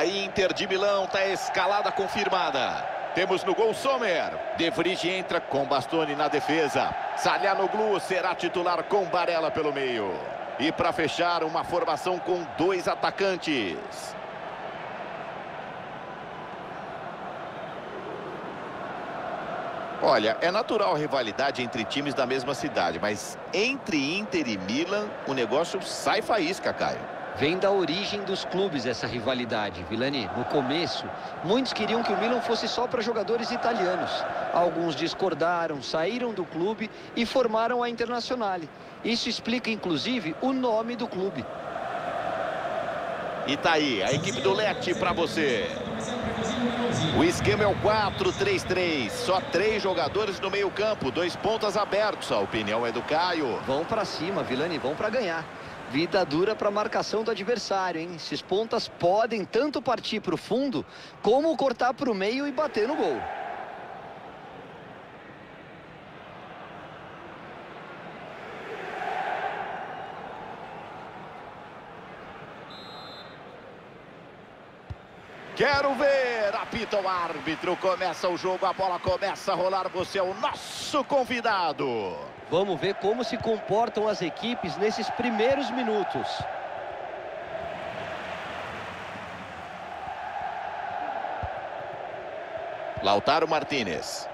A Inter de Milão está escalada, confirmada. Temos no gol Sommer. De Vrij entra com Bastoni na defesa. Çalhanoğlu será titular com Barella pelo meio. E para fechar, uma formação com dois atacantes. Olha, é natural a rivalidade entre times da mesma cidade, mas entre Inter e Milan, o negócio sai faísca, Caio. Vem da origem dos clubes essa rivalidade, Villani. No começo, muitos queriam que o Milan fosse só para jogadores italianos. Alguns discordaram, saíram do clube e formaram a Internazionale. Isso explica, inclusive, o nome do clube. E tá aí, a equipe do Lecce para você. O esquema é o 4-3-3. Só 3 jogadores no meio-campo, 2 pontas abertos. A opinião é do Caio. Vão para cima, Villani, vão para ganhar. Vida dura para a marcação do adversário, hein? Esses pontas podem tanto partir para o fundo, como cortar para o meio e bater no gol. Quero ver, apita o árbitro, começa o jogo, a bola começa a rolar, você é o nosso convidado. Vamos ver como se comportam as equipes nesses primeiros minutos. Lautaro Martínez.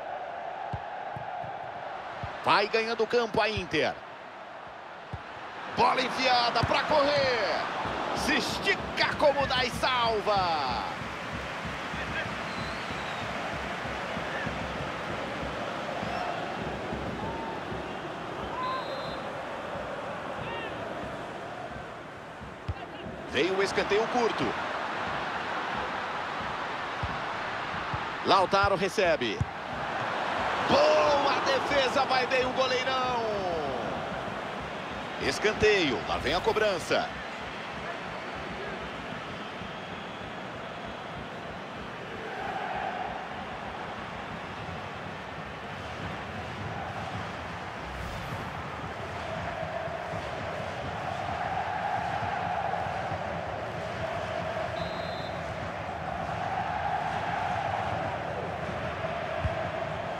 Vai ganhando o campo a Inter. Bola enfiada para correr. Se estica como dá e salva. Veio o escanteio curto. Lautaro recebe. Boa defesa, vai bem o goleirão. Escanteio, lá vem a cobrança.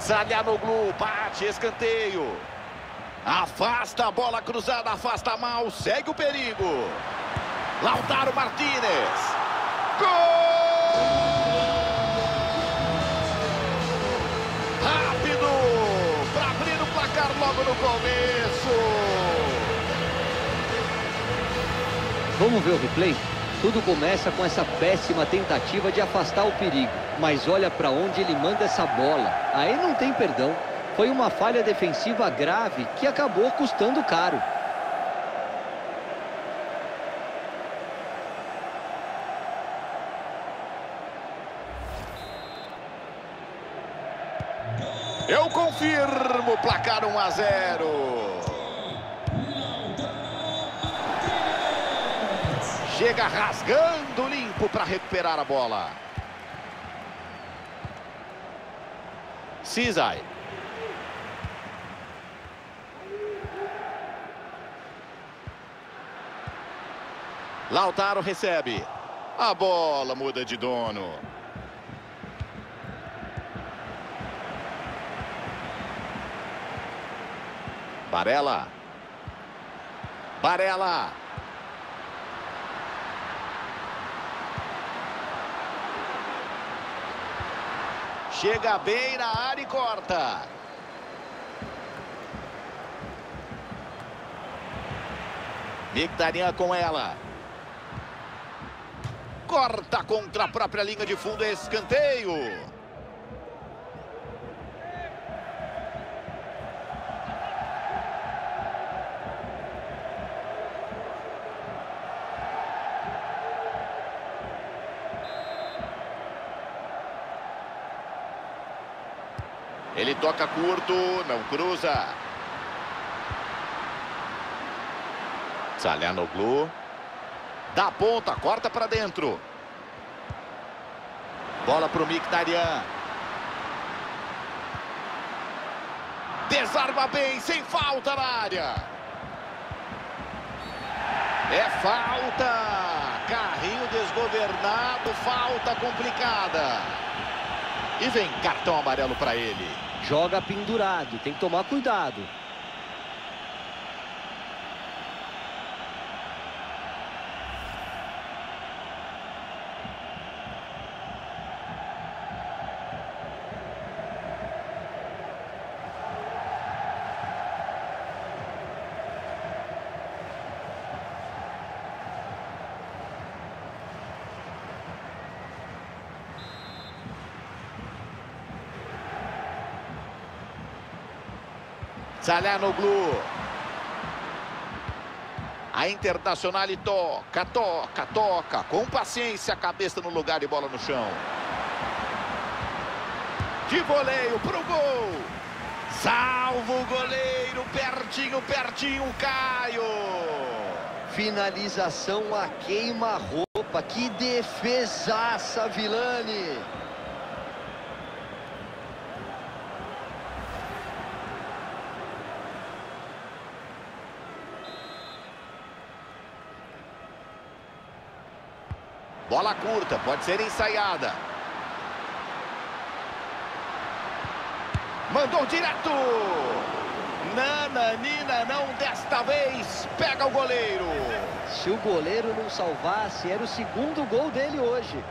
Çalhanoğlu bate, escanteio. Afasta a bola cruzada, afasta mal, segue o perigo. Lautaro Martínez. Gol! Rápido! Para abrir o placar logo no começo. Vamos ver o replay? Tudo começa com essa péssima tentativa de afastar o perigo. Mas olha para onde ele manda essa bola. Aí não tem perdão. Foi uma falha defensiva grave que acabou custando caro. Eu confirmo, placar 1-0. Chega rasgando limpo para recuperar a bola. Cizai. Lautaro recebe. A bola muda de dono. Barella. Barella. Chega bem na área e corta. Mkhitaryan com ela. Corta contra a própria linha de fundo, escanteio. Ele toca curto, não cruza. Çalhanoğlu. Dá a ponta, corta para dentro. Bola para o Mkhitaryan. Desarma bem, sem falta na área. É falta. Carrinho Marcelo desgovernado, falta complicada. E vem cartão amarelo para ele. Joga pendurado, tem que tomar cuidado. Çalhanoğlu. A Internazionale toca, toca, toca. Com paciência, cabeça no lugar e bola no chão. De voleio pro gol. Salvo o goleiro. Pertinho, pertinho, Caio. Finalização a queima-roupa. Que defesaça, Villani. Bola curta, pode ser ensaiada. Mandou direto. Nananina não desta vez. Pega o goleiro. Se o goleiro não salvasse, era o segundo gol dele hoje.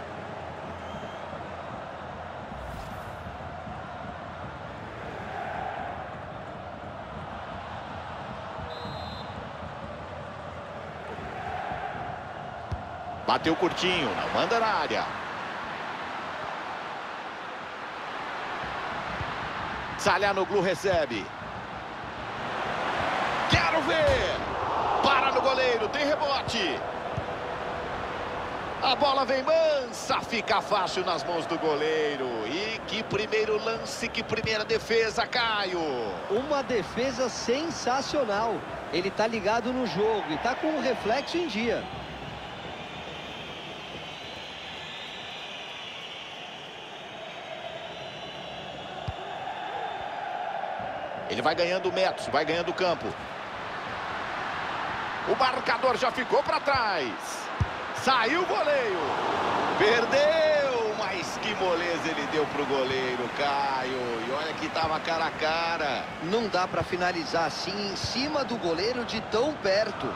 Bateu curtinho, não manda na área. Çalhanoğlu recebe. Quero ver! Para no goleiro, tem rebote. A bola vem mansa, fica fácil nas mãos do goleiro. E que primeiro lance, que primeira defesa, Caio. Uma defesa sensacional. Ele tá ligado no jogo e tá com o reflexo em dia. Ele vai ganhando metros, vai ganhando campo. O marcador já ficou para trás. Saiu o goleiro. Perdeu, mas que moleza ele deu pro goleiro, Caio. E olha que tava cara a cara. Não dá para finalizar assim em cima do goleiro de tão perto.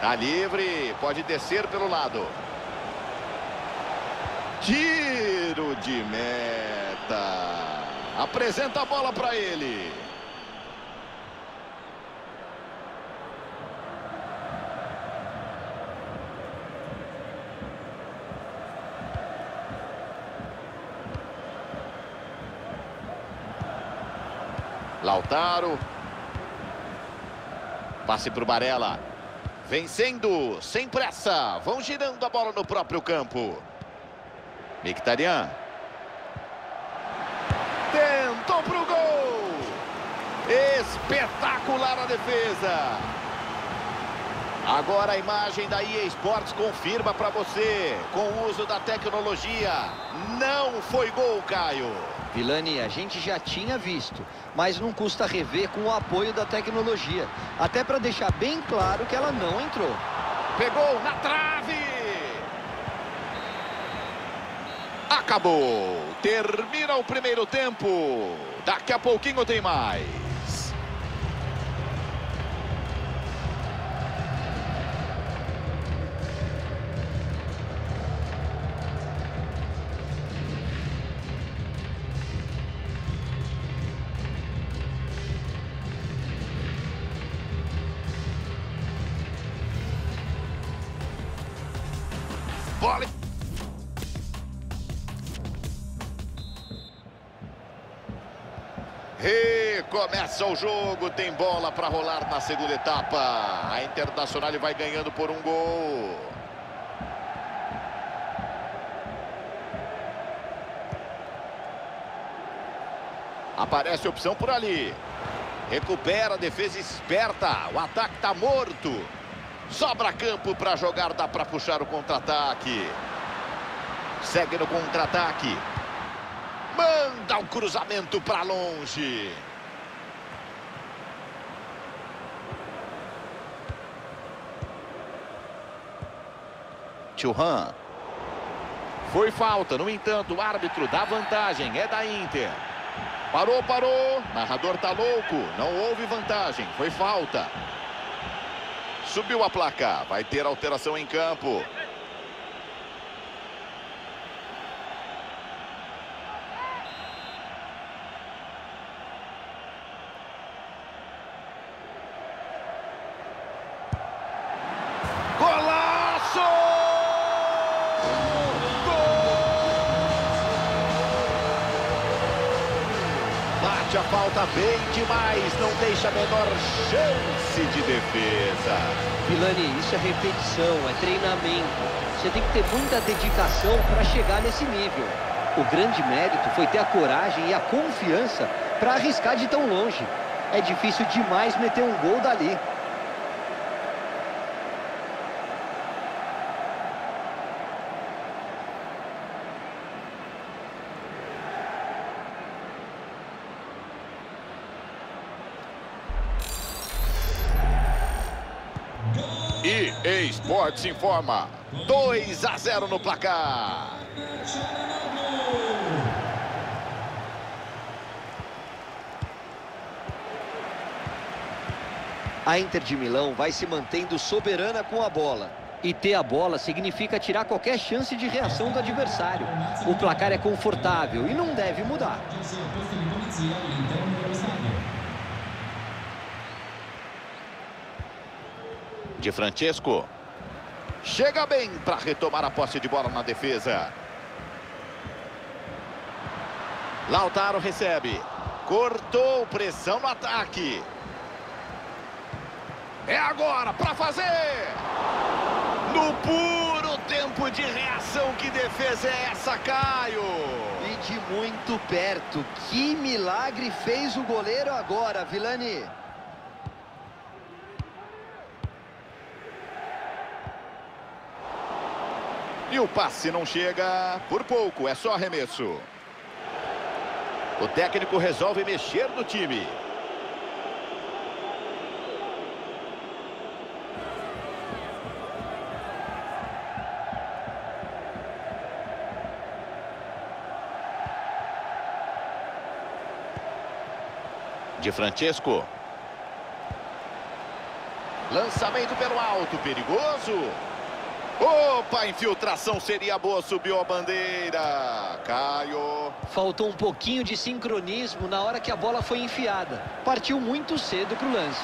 Tá livre, pode descer pelo lado. Tiro de meta. Apresenta a bola para ele. Lautaro. Passe para o Barella. Vencendo, sem pressa. Vão girando a bola no próprio campo. Mkhitaryan. Tentou pro gol. Espetacular a defesa. Agora a imagem da EA Sports confirma para você, com o uso da tecnologia, não foi gol, Caio. Villani, a gente já tinha visto, mas não custa rever com o apoio da tecnologia, até para deixar bem claro que ela não entrou. Pegou na trave. Acabou. Termina o primeiro tempo. Daqui a pouquinho tem mais. Recomeça o jogo, tem bola para rolar na segunda etapa. A Internazionale vai ganhando por um gol. Aparece a opção por ali. Recupera a defesa esperta. O ataque tá morto. Sobra campo para jogar, dá para puxar o contra-ataque. Segue no contra-ataque. Manda o cruzamento para longe. Thuram. Foi falta, no entanto, o árbitro dá vantagem, é da Inter. Parou, narrador tá louco, não houve vantagem, foi falta. Subiu a placa, vai ter alteração em campo. A falta bem demais, não deixa a menor chance de defesa. Pilani, isso é repetição, é treinamento. Você tem que ter muita dedicação para chegar nesse nível. O grande mérito foi ter a coragem e a confiança para arriscar de tão longe. É difícil demais meter um gol dali. E Esportes informa, 2-0 no placar. A Inter de Milão vai se mantendo soberana com a bola. E ter a bola significa tirar qualquer chance de reação do adversário. O placar é confortável e não deve mudar. De Francesco chega bem para retomar a posse de bola na defesa. Lautaro recebe, cortou, pressão no ataque. É agora para fazer. No puro tempo de reação, que defesa é essa, Caio? E de muito perto. Que milagre fez o goleiro agora, Villani. E o passe não chega, por pouco, é só arremesso. O técnico resolve mexer no time. De Francesco. Lançamento pelo alto, perigoso. Opa, a infiltração seria boa, subiu a bandeira, Caio. Faltou um pouquinho de sincronismo na hora que a bola foi enfiada. Partiu muito cedo para o lance.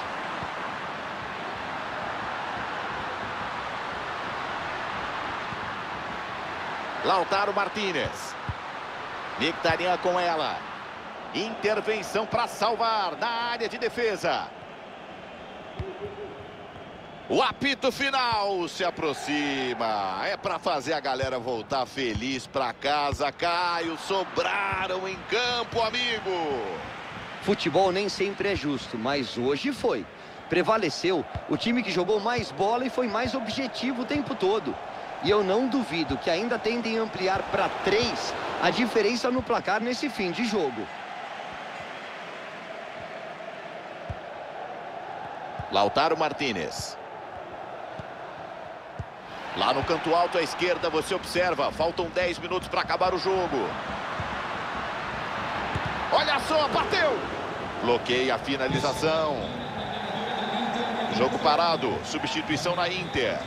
Lautaro Martínez. Mkhitaryan com ela. Intervenção para salvar na área de defesa. O apito final se aproxima. É para fazer a galera voltar feliz para casa, Caio. Sobraram em campo, amigo. Futebol nem sempre é justo, mas hoje foi. Prevaleceu o time que jogou mais bola e foi mais objetivo o tempo todo. E eu não duvido que ainda tentem ampliar para 3 a diferença no placar nesse fim de jogo. Lautaro Martínez. Lá no canto alto à esquerda, você observa, faltam 10 minutos para acabar o jogo. Olha só, bateu! Bloqueia a finalização. Jogo parado, substituição na Inter.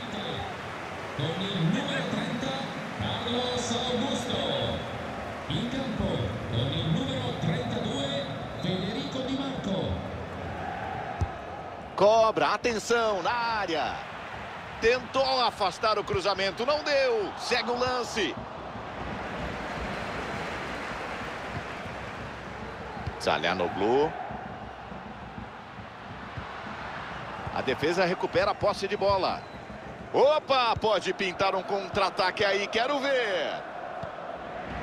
Cobra, atenção, na área. Tentou afastar o cruzamento, não deu. Segue o lance. Çalhanoğlu. A defesa recupera a posse de bola. Opa, pode pintar um contra-ataque aí, quero ver.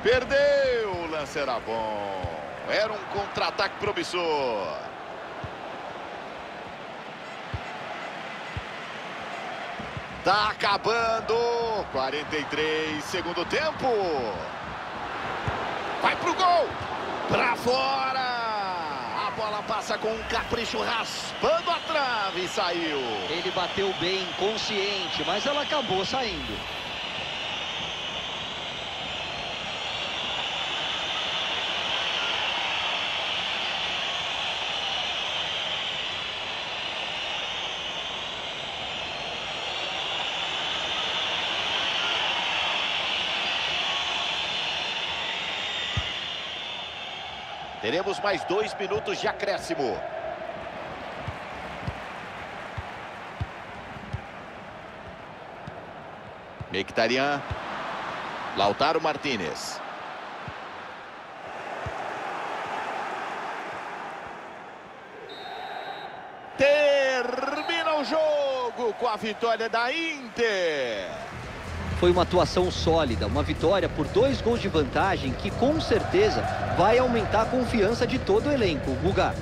Perdeu, o lance era bom. Era um contra-ataque promissor. Tá acabando, 43, segundo tempo. Vai pro gol, pra fora. A bola passa com um capricho, raspando a trave e saiu. Ele bateu bem, consciente, mas ela acabou saindo. Teremos mais 2 minutos de acréscimo. Mkhitaryan. Lautaro Martínez. Termina o jogo com a vitória da Inter. Foi uma atuação sólida, uma vitória por 2 gols de vantagem que com certeza vai aumentar a confiança de todo o elenco, Guga.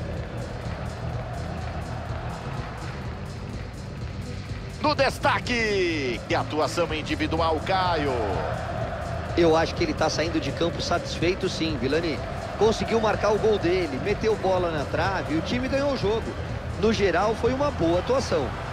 No destaque, que atuação individual, Caio. Eu acho que ele está saindo de campo satisfeito sim, Vilani. Conseguiu marcar o gol dele, meteu bola na trave e o time ganhou o jogo. No geral, foi uma boa atuação.